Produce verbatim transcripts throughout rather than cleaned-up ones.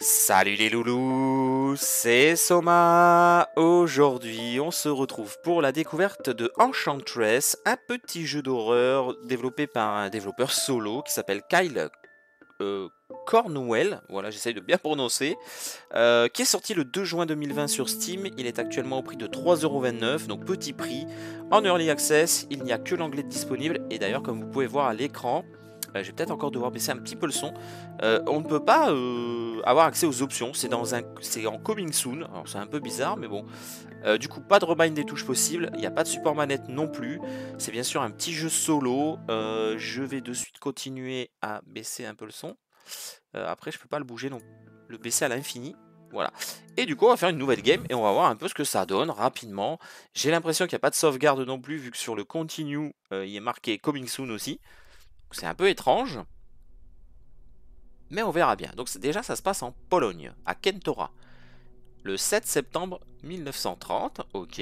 Salut les loulous, c'est Soma. Aujourd'hui, on se retrouve pour la découverte de Enchantress, un petit jeu d'horreur développé par un développeur solo qui s'appelle Kyle euh, Cornwell, voilà, j'essaye de bien prononcer, euh, qui est sorti le deux juin deux mille vingt sur Steam. Il est actuellement au prix de trois euros vingt-neuf, donc petit prix. En Early Access, il n'y a que l'anglais disponible, et d'ailleurs, comme vous pouvez voir à l'écran, Euh, je vais peut-être encore devoir baisser un petit peu le son. Euh, on ne peut pas euh, avoir accès aux options. C'est dans un, c'est en coming soon. Alors c'est un peu bizarre, mais bon. Euh, du coup, pas de remind des touches possibles. Il n'y a pas de support manette non plus. C'est bien sûr un petit jeu solo. Euh, je vais de suite continuer à baisser un peu le son. Euh, après, je peux pas le bouger non. Le baisser à l'infini. Voilà. Et du coup, on va faire une nouvelle game et on va voir un peu ce que ça donne rapidement. J'ai l'impression qu'il n'y a pas de sauvegarde non plus, vu que sur le continue, euh, il est marqué coming soon aussi. C'est un peu étrange, mais on verra bien. Donc déjà, ça se passe en Pologne, à Kentora, le sept septembre mille neuf cent trente, ok.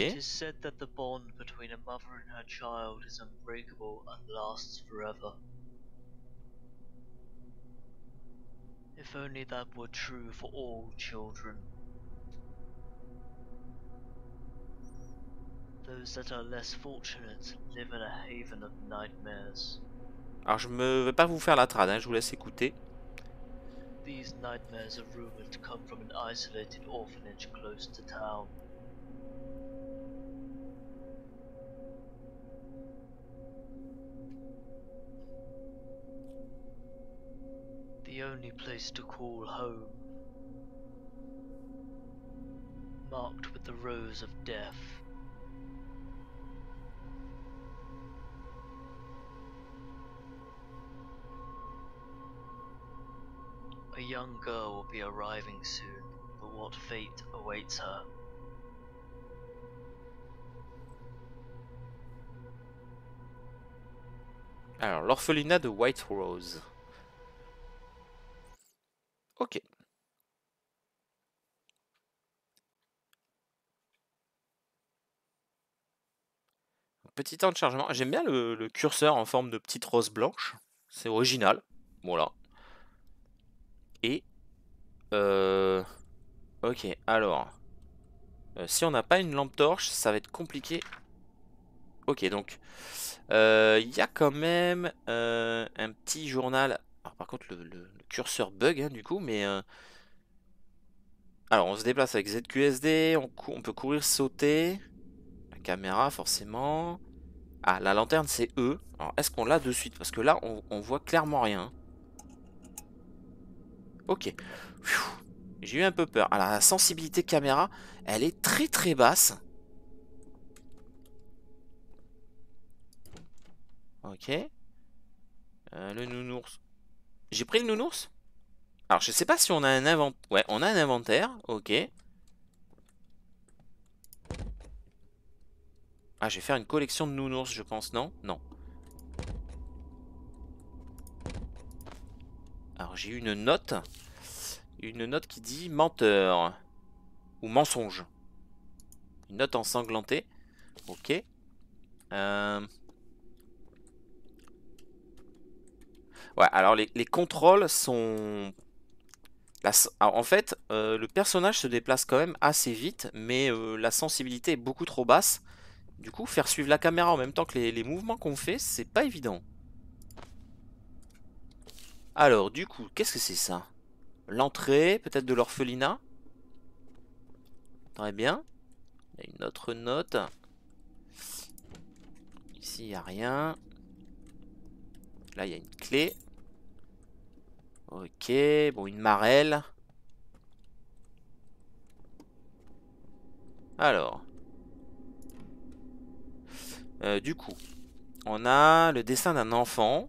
Alors je ne vais pas vous faire la trad, hein, je vous laisse écouter. These nightmares are rumored to come from an isolated orphanage close to town. The only place to call home, marked with the rose of death. A young girl will be arriving soon, but what fate awaits her? Alors, l'orphelinat de White Rose. Ok. Petit temps de chargement. J'aime bien le, le curseur en forme de petite rose blanche. C'est original. Voilà. Et, euh, ok, alors, euh, si on n'a pas une lampe torche, ça va être compliqué. Ok, donc, il euh, y a quand même euh, un petit journal. Alors, par contre, le, le, le curseur bug, hein, du coup, mais... Euh, alors, on se déplace avec Z Q S D, on, on peut courir, sauter. La caméra, forcément. Ah, la lanterne, c'est E. Alors, est-ce qu'on l'a de suite? Parce que là, on, on voit clairement rien. Ok, j'ai eu un peu peur. Alors la sensibilité caméra, elle est très très basse. Ok. Euh, le nounours. J'ai pris le nounours? Alors je sais pas si on a un inventaire. Ouais, on a un inventaire, ok. Ah, je vais faire une collection de nounours je pense, non? Non. Alors j'ai une note, une note qui dit menteur ou mensonge. Une note ensanglantée, ok. Euh... Ouais, alors les, les contrôles sont... La... Alors, en fait, euh, le personnage se déplace quand même assez vite, mais euh, la sensibilité est beaucoup trop basse. Du coup, faire suivre la caméra en même temps que les, les mouvements qu'on fait, c'est pas évident. Alors, du coup, qu'est-ce que c'est ça? L'entrée, peut-être de l'orphelinat. Très bien. Il y a une autre note. Ici, il n'y a rien. Là, il y a une clé. Ok, bon, une marelle. Alors. Euh, du coup, on a le dessin d'un enfant.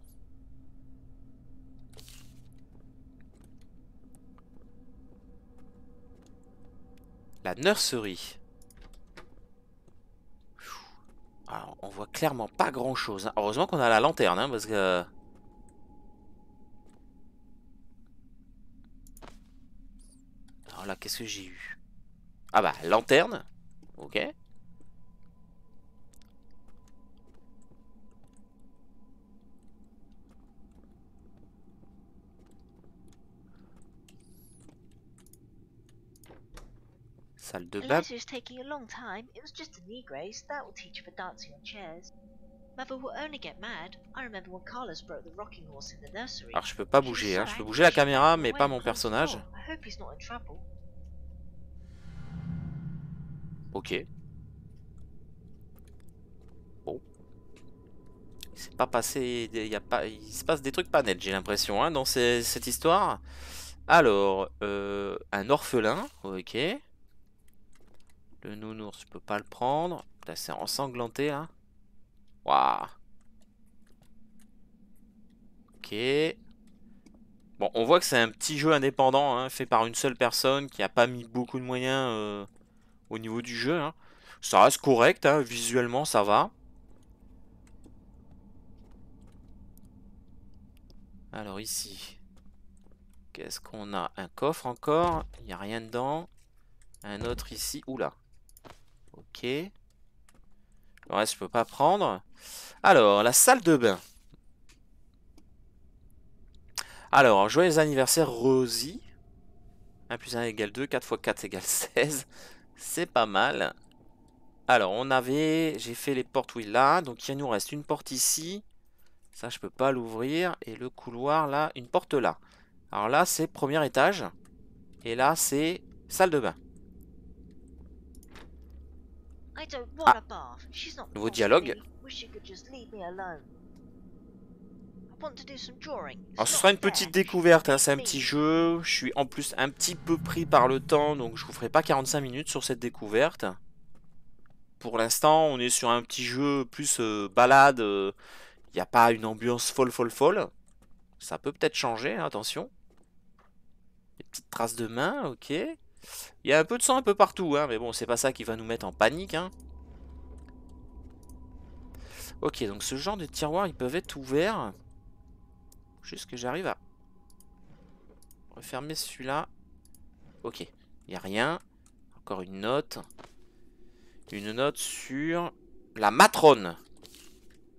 La nurserie. Alors, on voit clairement pas grand chose. Heureusement qu'on a la lanterne, hein, parce que... Alors là, qu'est-ce que j'ai eu? Ah bah, lanterne. Ok. Salle de bain. Alors je peux pas bouger, hein. Je peux bouger la caméra mais pas mon personnage. Ok. Bon. Il s'est pas passé, il y a pas, il se passe des trucs pas nets, j'ai l'impression, hein, dans ces, cette histoire. Alors, euh, un orphelin, ok. Le nounours, je peux pas le prendre. Là, c'est ensanglanté, hein. Waouh. Ok. Bon, on voit que c'est un petit jeu indépendant, hein, fait par une seule personne qui a pas mis beaucoup de moyens. Euh... Au niveau du jeu, hein. Ça reste correct, hein. Visuellement ça va. Alors ici, qu'est-ce qu'on a? Un coffre encore, il n'y a rien dedans. Un autre ici, oula. Ok. Le reste je peux pas prendre. Alors, la salle de bain. Alors, joyeux anniversaire Rosie. un plus un égale deux, quatre fois quatre égale seize. C'est pas mal. Alors on avait... J'ai fait les portes oui là. Donc il nous reste une porte ici. Ça je peux pas l'ouvrir. Et le couloir là. Une porte là. Alors là c'est premier étage. Et là c'est salle de bain. Ah. Nouveau dialogue. Alors ce sera une petite découverte, hein. C'est un petit jeu, je suis en plus un petit peu pris par le temps, donc je vous ferai pas quarante-cinq minutes sur cette découverte. Pour l'instant on est sur un petit jeu plus euh, balade, il euh, n'y a pas une ambiance folle folle folle. Ça peut peut-être changer, hein, attention. Des petites traces de main, ok. Il y a un peu de sang un peu partout, hein, mais bon c'est pas ça qui va nous mettre en panique, hein. Ok, donc ce genre de tiroirs ils peuvent être ouverts. Juste que j'arrive à refermer celui-là. Ok, il n'y a rien. Encore une note. Une note sur la matrone.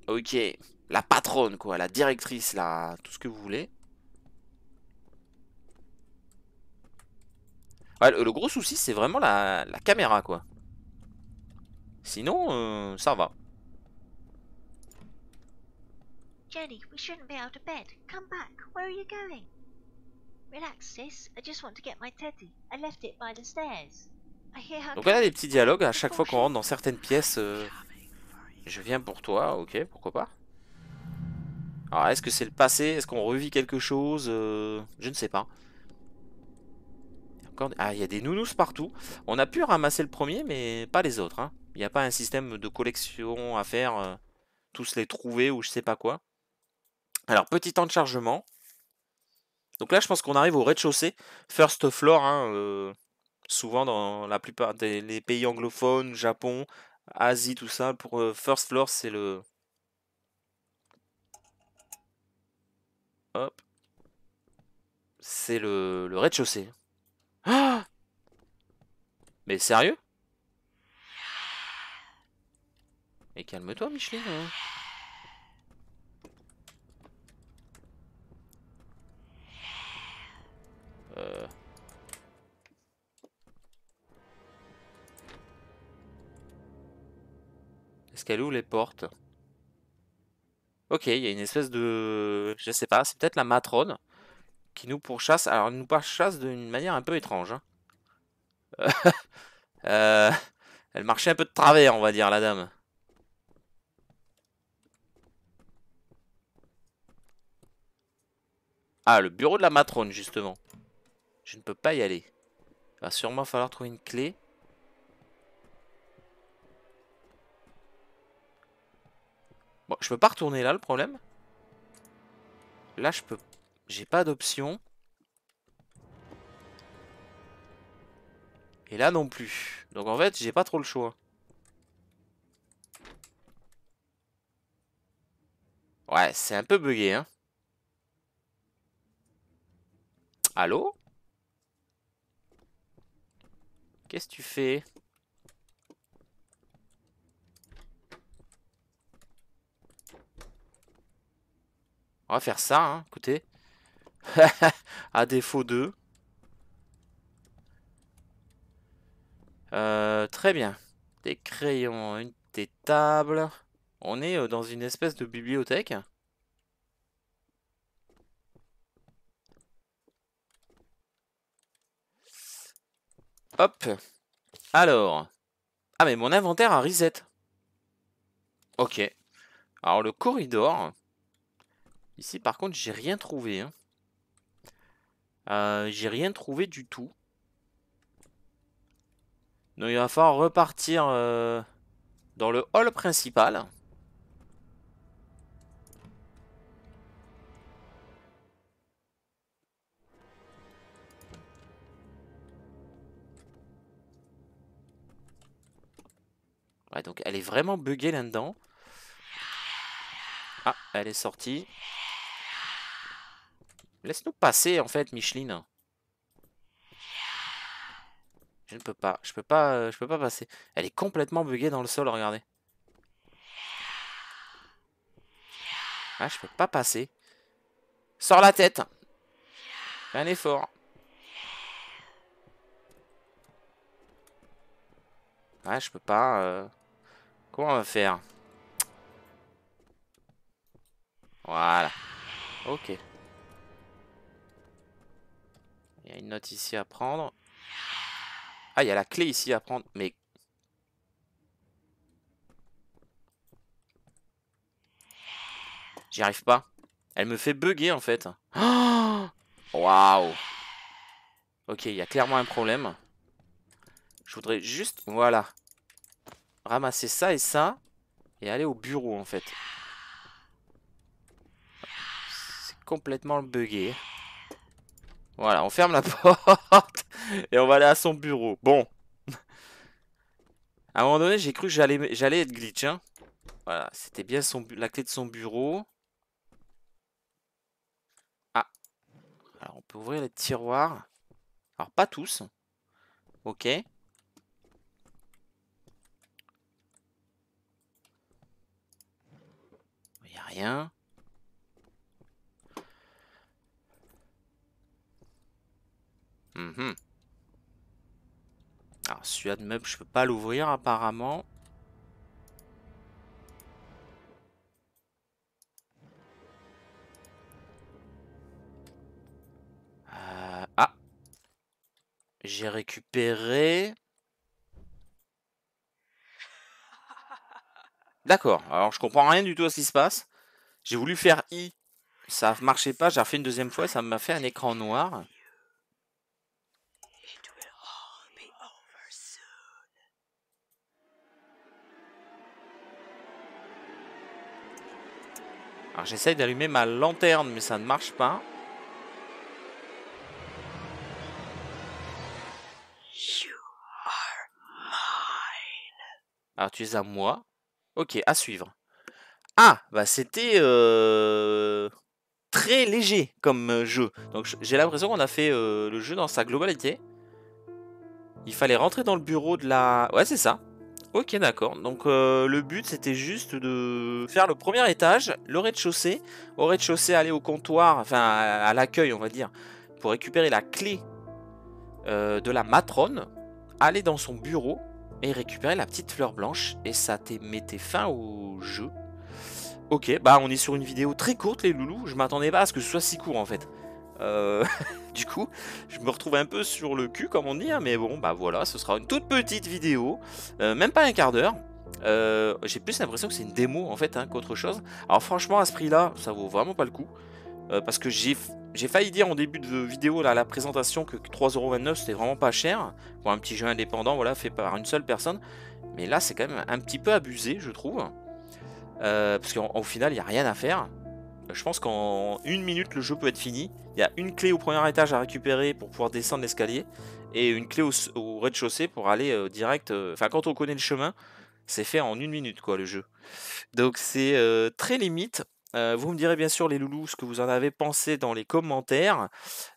Ok, la patronne quoi, la directrice, là, tout ce que vous voulez. Ouais, le, le gros souci c'est vraiment la, la caméra quoi. Sinon, euh, ça va. Jenny, we shouldn't be out of bed. Come back. Where are you going? Relax, sis. I just want to get my teddy. I left it by the stairs. I hear her. Donc voilà des petits dialogues à chaque fois qu'on rentre dans certaines pièces. Euh... Je viens pour toi, ok, pourquoi pas. Alors est-ce que c'est le passé? Est-ce qu'on revit quelque chose? euh... Je ne sais pas. Encore... Ah, il y a des nounous partout. On a pu ramasser le premier, mais pas les autres. Hein. Il n'y a pas un système de collection à faire, euh... tous les trouver ou je sais pas quoi. Alors, petit temps de chargement. Donc là, je pense qu'on arrive au rez-de-chaussée. First floor, hein, euh, souvent dans la plupart des les pays anglophones, Japon, Asie, tout ça. Pour euh, first floor, c'est le... Hop. C'est le, le rez-de-chaussée. Ah! Mais sérieux? Mais calme-toi, Micheline. Hein. Euh... Est-ce qu'elle ouvre les portes? Ok, il y a une espèce de... Je sais pas, c'est peut-être la matrone qui nous pourchasse. Alors, elle nous pourchasse d'une manière un peu étrange. Hein. Euh... euh... Elle marchait un peu de travers, on va dire, la dame. Ah, le bureau de la matrone, justement. Je ne peux pas y aller. Il va sûrement falloir trouver une clé. Bon, je peux pas retourner là, le problème. Là, je peux... J'ai pas d'option. Et là non plus. Donc, en fait, j'ai pas trop le choix. Ouais, c'est un peu bugué, hein. Allô? Qu'est-ce que tu fais? On va faire ça, hein, écoutez. À défaut de... Euh, très bien. Des crayons, une, des tables. On est dans une espèce de bibliothèque. Hop. Alors. Ah mais mon inventaire a reset. Ok. Alors le corridor. Ici par contre j'ai rien trouvé. Hein. Euh, j'ai rien trouvé du tout. Donc il va falloir repartir euh, dans le hall principal. Ouais, donc elle est vraiment buggée là-dedans. Ah, elle est sortie. Laisse-nous passer en fait, Micheline. Je ne peux pas, je peux pas, euh, je peux pas passer. Elle est complètement buggée dans le sol, regardez. Ah, je peux pas passer. Sors la tête. Fais un effort. Ah, je peux pas. Euh... Comment on va faire? Voilà. Ok. Il y a une note ici à prendre. Ah, il y a la clé ici à prendre, mais... J'y arrive pas. Elle me fait bugger, en fait. Oh, waouh. Ok, il y a clairement un problème. Je voudrais juste, voilà, ramasser ça et ça, et aller au bureau, en fait. C'est complètement bugué. Voilà, on ferme la porte et on va aller à son bureau. Bon. À un moment donné, j'ai cru que j'allais j'allais être glitch. Hein. Voilà, c'était bien son, la clé de son bureau. Ah. Alors, on peut ouvrir les tiroirs. Alors, pas tous. Ok. Il n'y a rien. Mmh. Alors celui-là de meuble, je peux pas l'ouvrir apparemment. Euh, ah, j'ai récupéré. D'accord. Alors je comprends rien du tout à ce qui se passe. J'ai voulu faire I, ça marchait pas. J'ai refait une deuxième fois, ça m'a fait un écran noir. J'essaye d'allumer ma lanterne, mais ça ne marche pas. You are mine. Alors, tu es à moi. Ok, à suivre. Ah, bah c'était euh, très léger comme jeu. Donc, j'ai l'impression qu'on a fait euh, le jeu dans sa globalité. Il fallait rentrer dans le bureau de la... Ouais, c'est ça. Ok, d'accord. Donc euh, le but c'était juste de faire le premier étage, le rez-de-chaussée. Au rez-de-chaussée, aller au comptoir, enfin à, à l'accueil on va dire, pour récupérer la clé euh, de la matrone, aller dans son bureau et récupérer la petite fleur blanche. Et ça mettait fin au jeu. Ok, bah on est sur une vidéo très courte les loulous. Je m'attendais pas à ce que ce soit si court en fait. Euh, du coup, je me retrouve un peu sur le cul, comme on dit, hein, mais bon, bah voilà, ce sera une toute petite vidéo, euh, même pas un quart d'heure. Euh, j'ai plus l'impression que c'est une démo en fait hein, qu'autre chose. Alors franchement, à ce prix-là, ça vaut vraiment pas le coup, euh, parce que j'ai j'ai failli dire en début de vidéo là, à la présentation que trois euros vingt-neuf c'était vraiment pas cher pour un petit jeu indépendant, voilà, fait par une seule personne. Mais là, c'est quand même un petit peu abusé, je trouve, euh, parce qu'au final, il n'y a rien à faire. Je pense qu'en une minute, le jeu peut être fini. Il y a une clé au premier étage à récupérer pour pouvoir descendre l'escalier. Et une clé au, au rez-de-chaussée pour aller euh, direct... Enfin, euh, quand on connaît le chemin, c'est fait en une minute, quoi, le jeu. Donc, c'est euh, très limite. Euh, vous me direz, bien sûr, les loulous, ce que vous en avez pensé dans les commentaires.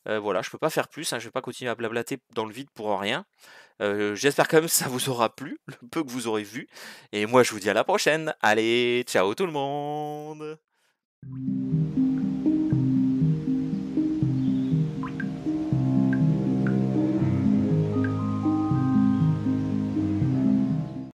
Euh, voilà, je peux pas faire plus. Hein, je vais pas continuer à blablater dans le vide pour rien. Euh, J'espère quand même que ça vous aura plu, le peu que vous aurez vu. Et moi, je vous dis à la prochaine. Allez, ciao tout le monde!